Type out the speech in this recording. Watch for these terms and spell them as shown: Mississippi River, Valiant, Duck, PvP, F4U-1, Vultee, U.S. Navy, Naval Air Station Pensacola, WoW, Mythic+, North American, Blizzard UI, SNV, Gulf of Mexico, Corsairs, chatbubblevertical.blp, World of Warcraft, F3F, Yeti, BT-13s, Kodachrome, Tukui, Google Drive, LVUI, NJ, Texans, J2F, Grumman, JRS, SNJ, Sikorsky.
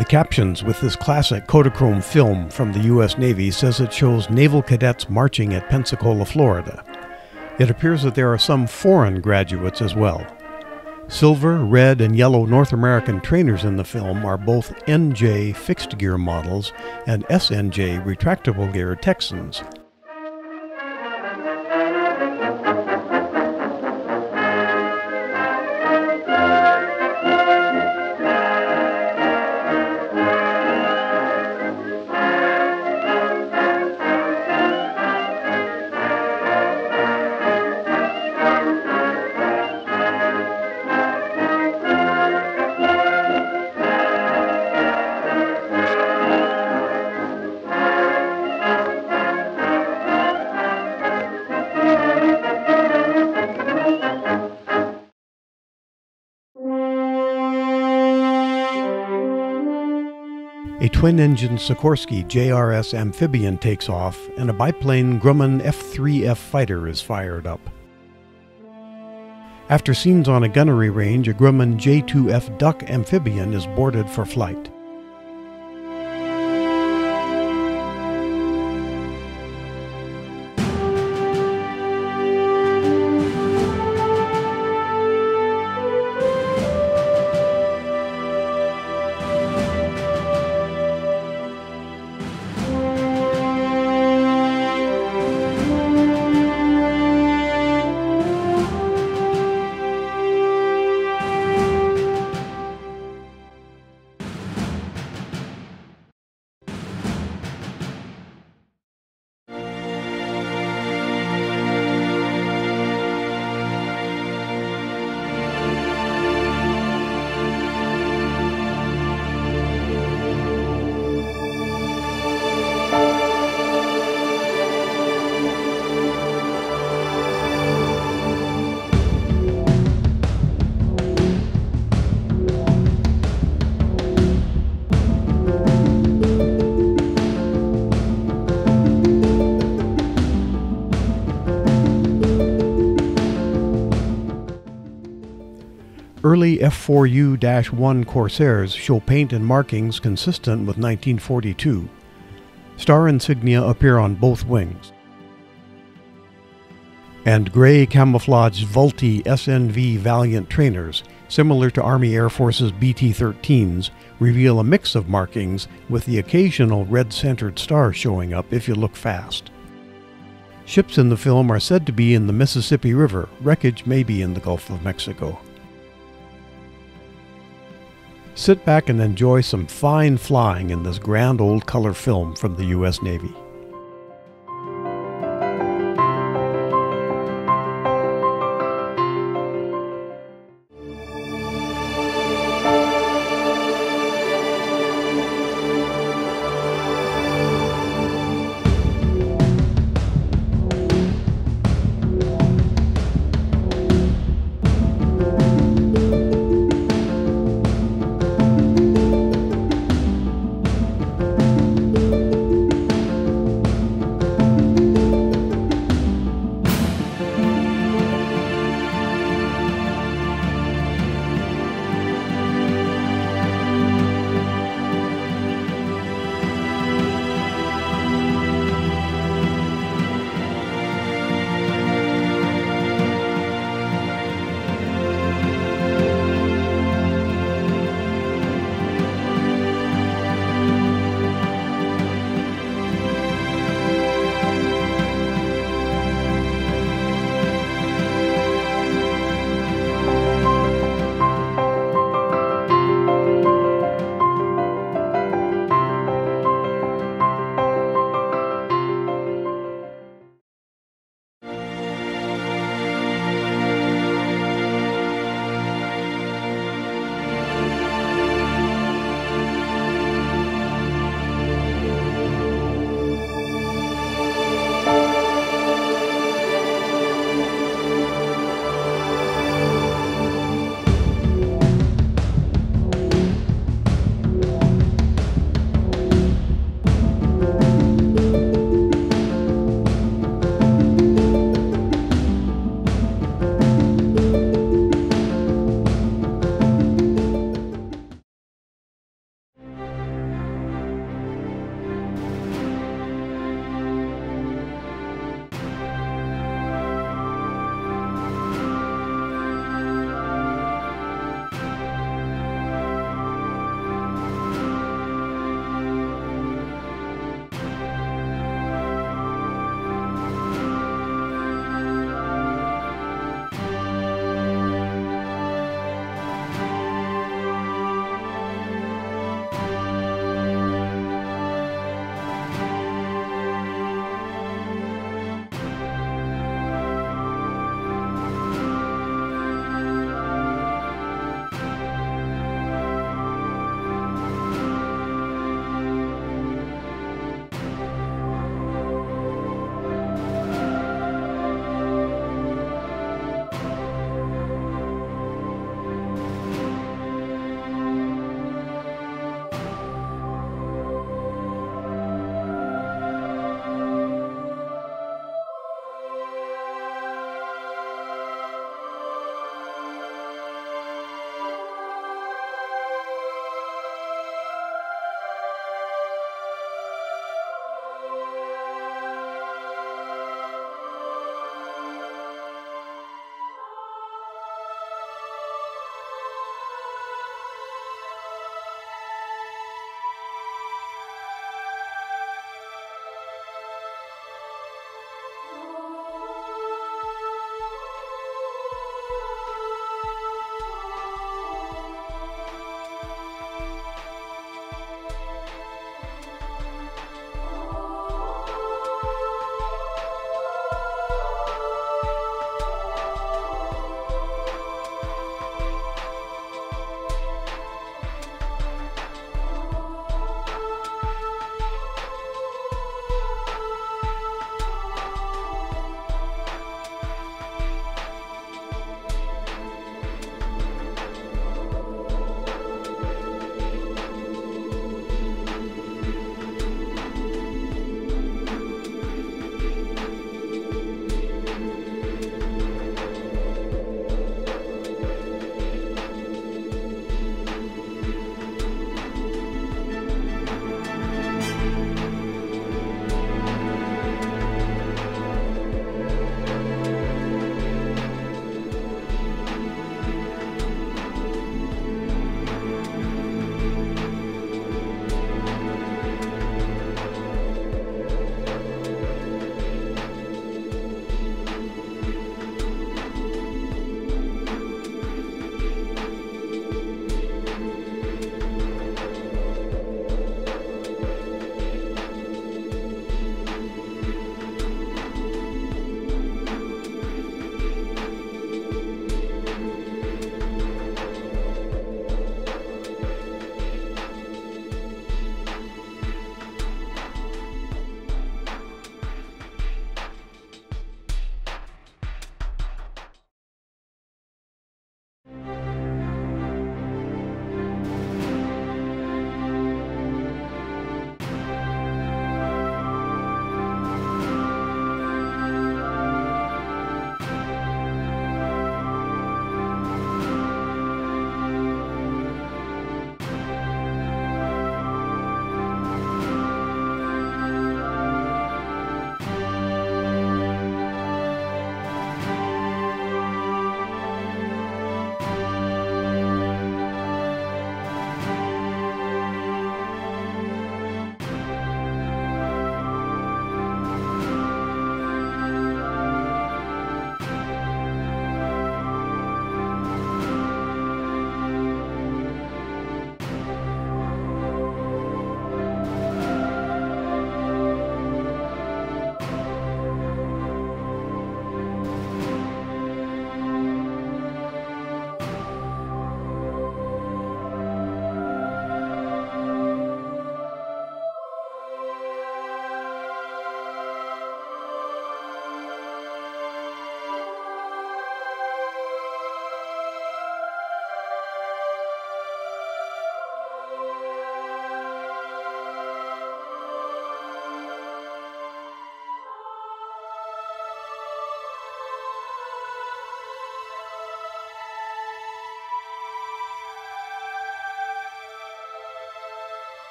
The captions with this classic Kodachrome film from the U.S. Navy says it shows naval cadets marching at Pensacola, Florida. It appears that there are some foreign graduates as well. Silver, red, and yellow North American trainers in the film are both NJ fixed gear models and SNJ retractable gear Texans. A twin-engine Sikorsky JRS amphibian takes off, and a biplane Grumman F3F fighter is fired up. After scenes on a gunnery range, a Grumman J2F Duck amphibian is boarded for flight. Early F4U-1 Corsairs show paint and markings consistent with 1942. Star insignia appear on both wings. And gray camouflaged Vultee SNV Valiant trainers, similar to Army Air Force's BT-13s, reveal a mix of markings with the occasional red-centered star showing up if you look fast. Ships in the film are said to be in the Mississippi River. Wreckage may be in the Gulf of Mexico. Sit back and enjoy some fine flying in this grand old color film from the U.S. Navy.